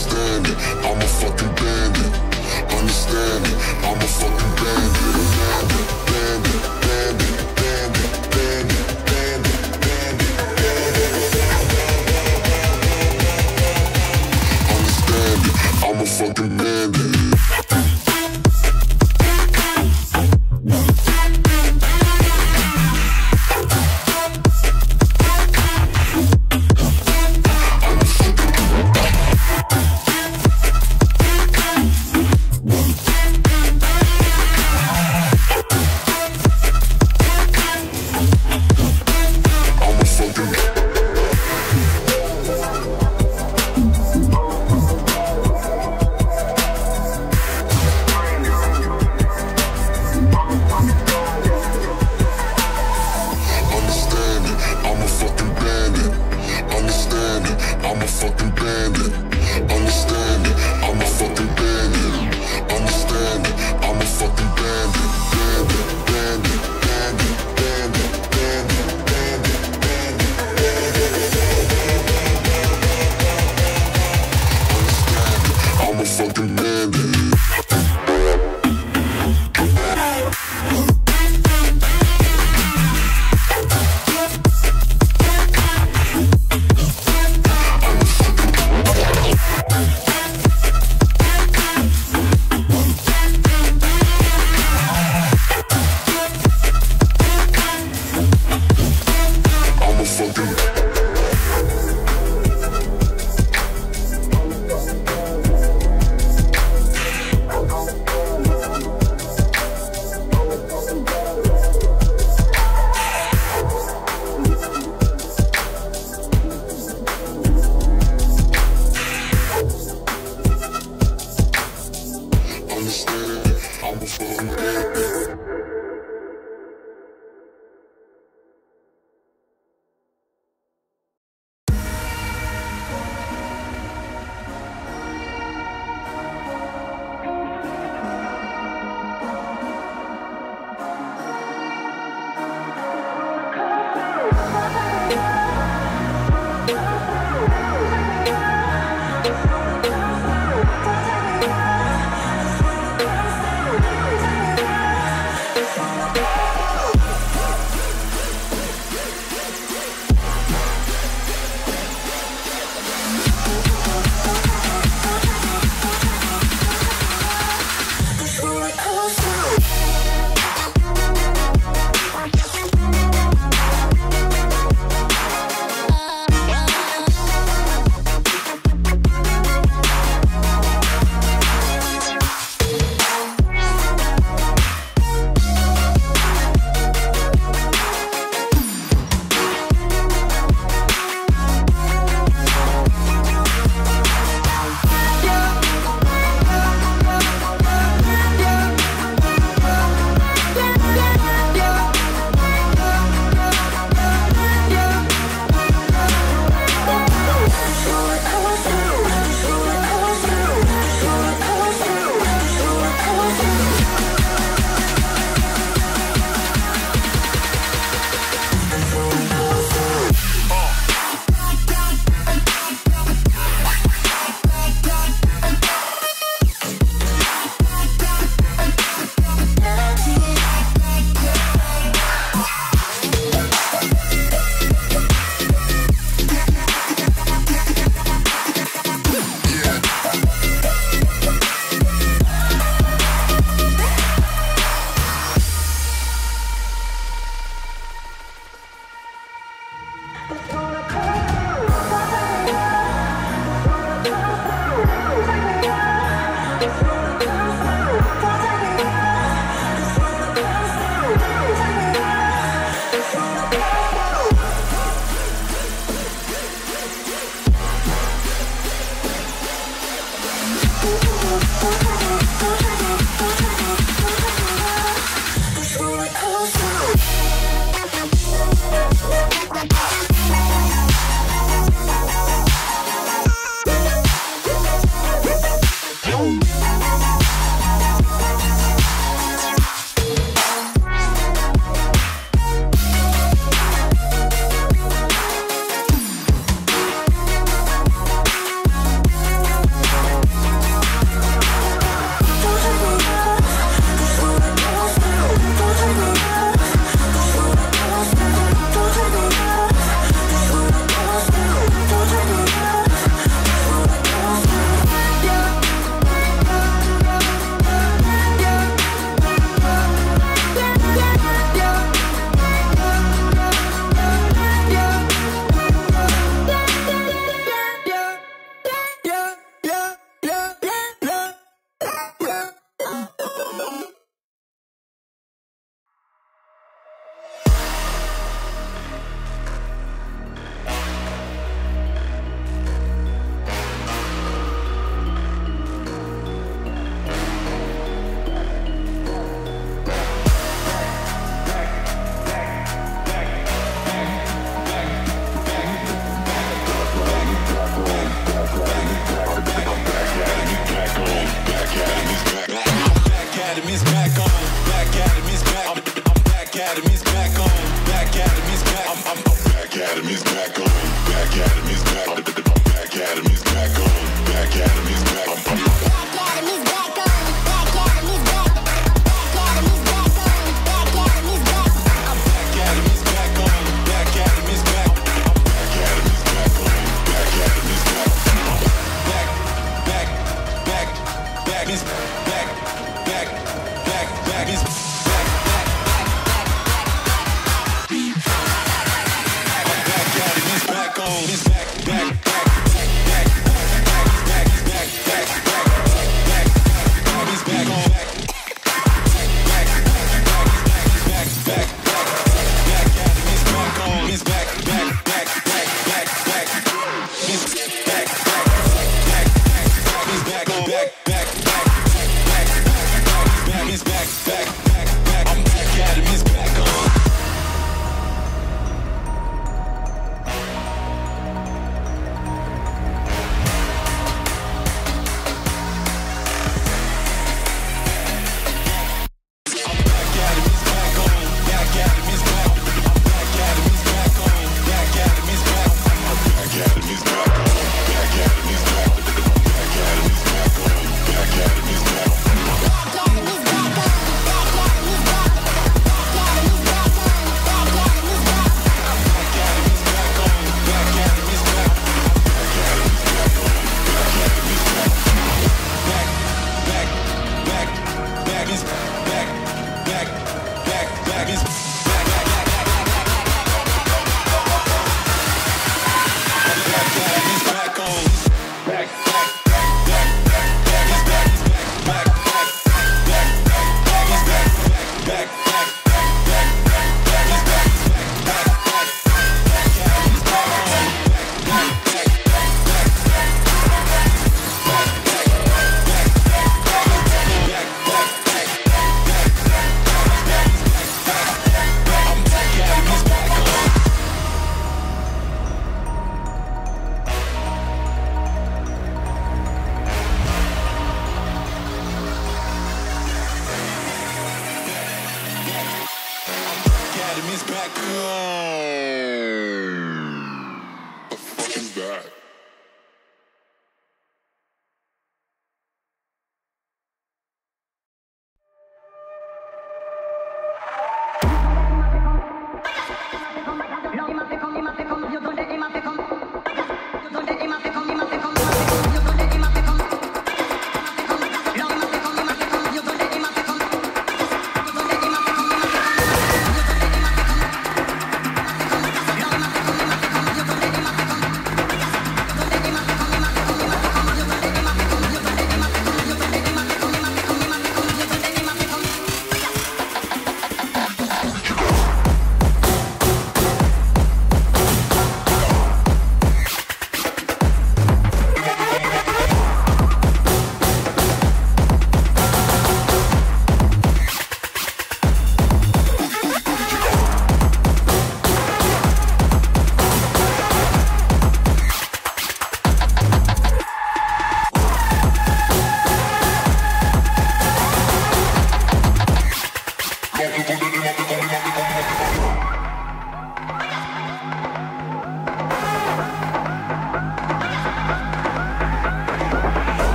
Understand it, I'm a fucking bandit. Understand it, I'm a fucking bandit. Bandit, bandit, bandit, bandit, bandit, bandit, bandit, bandit. Understand it, I'm a fucking bandit.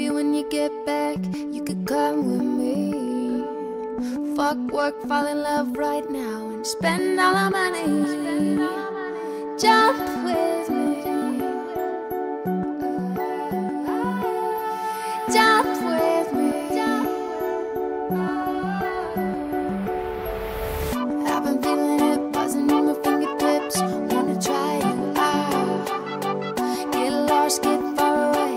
Maybe when you get back, you could come with me. Fuck work, fall in love right now, and spend all our money. Jump with me. Jump with me. I've been feeling it buzzing on my fingertips. Wanna try it out. Get lost, get far away.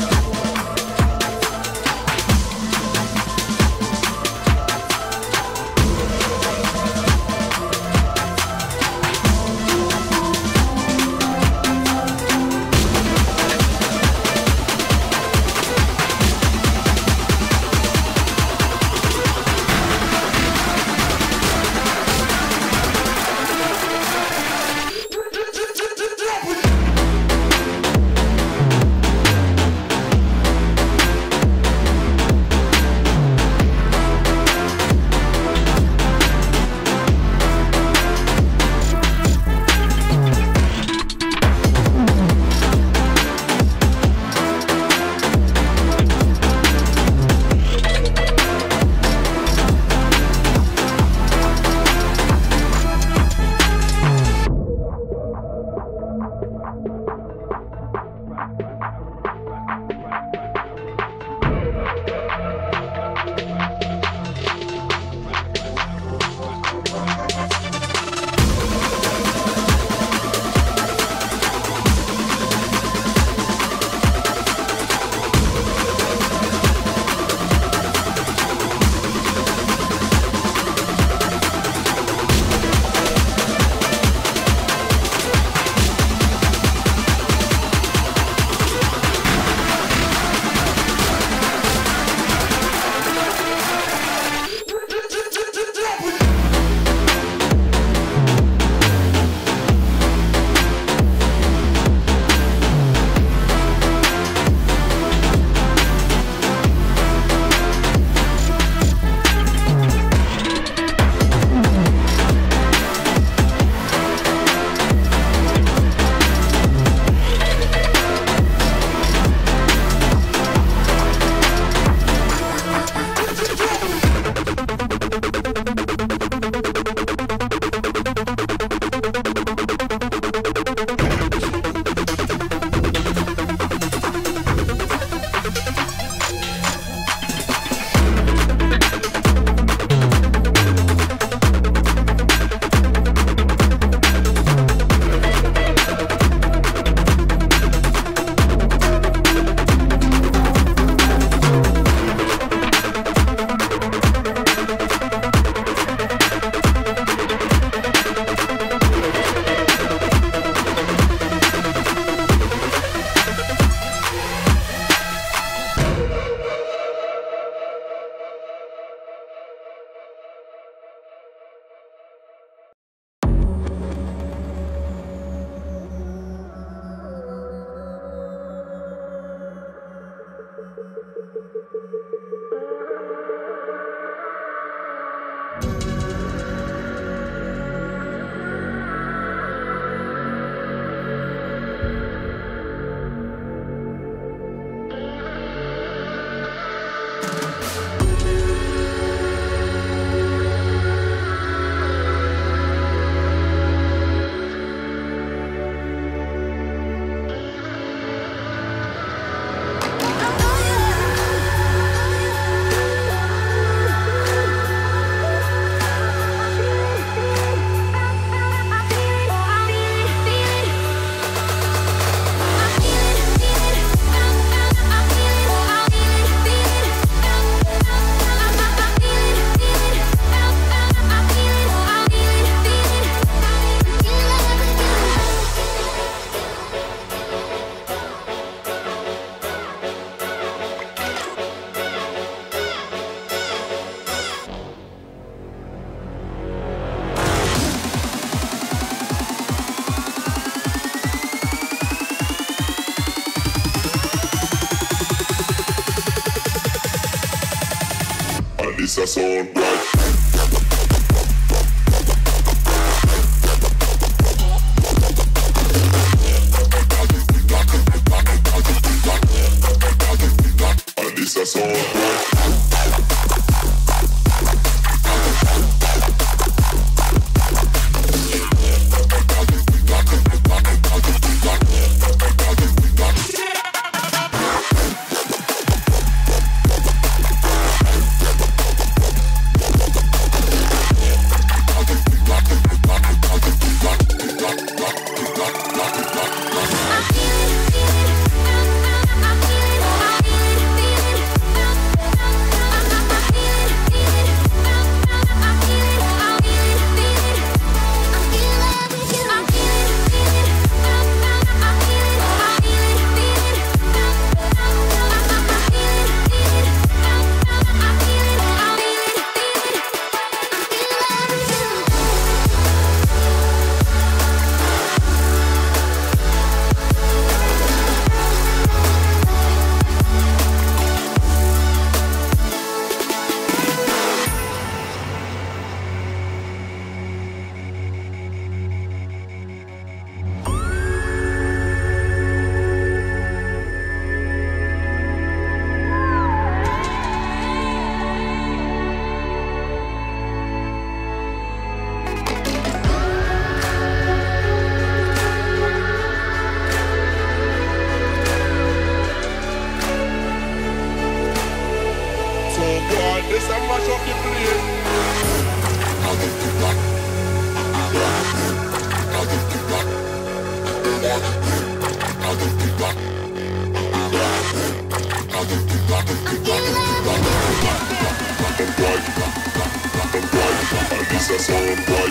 That's all right.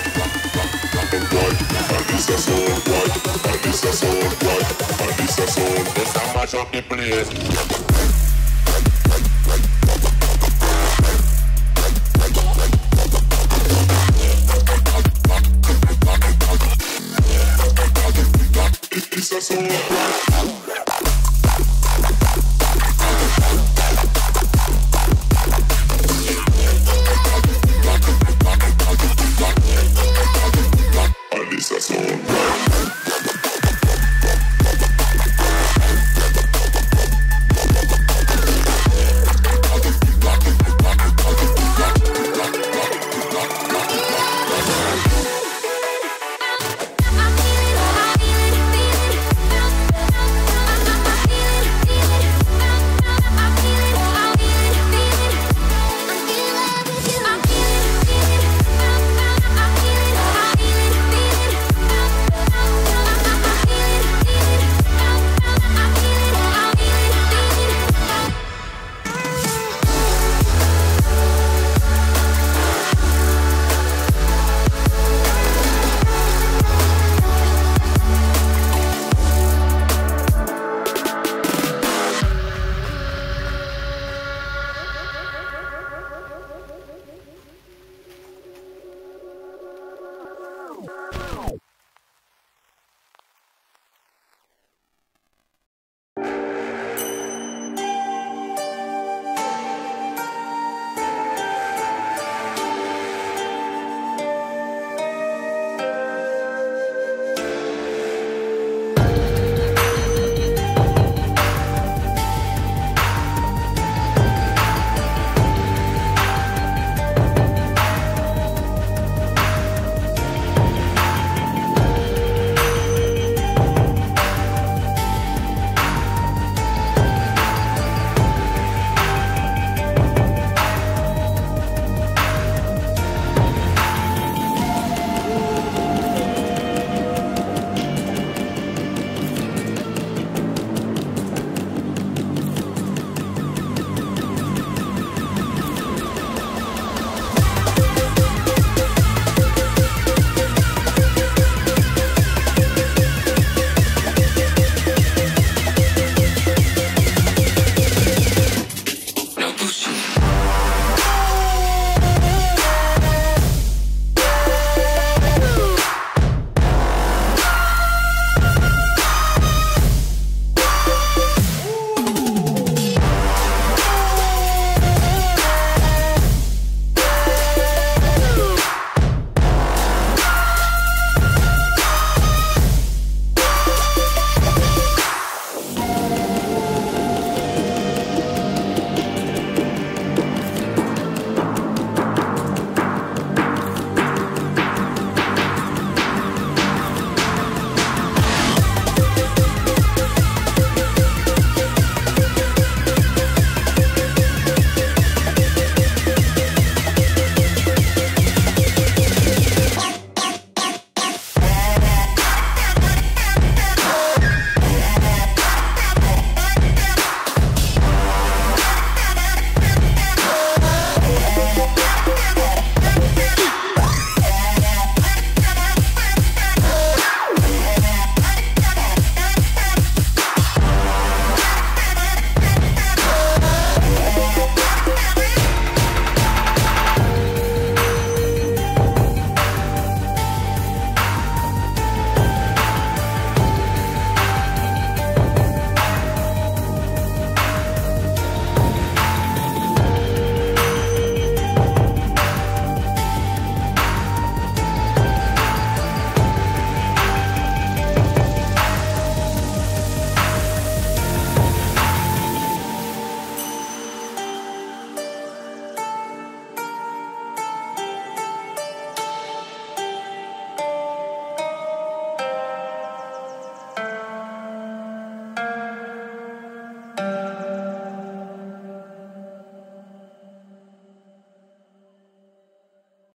Up the place.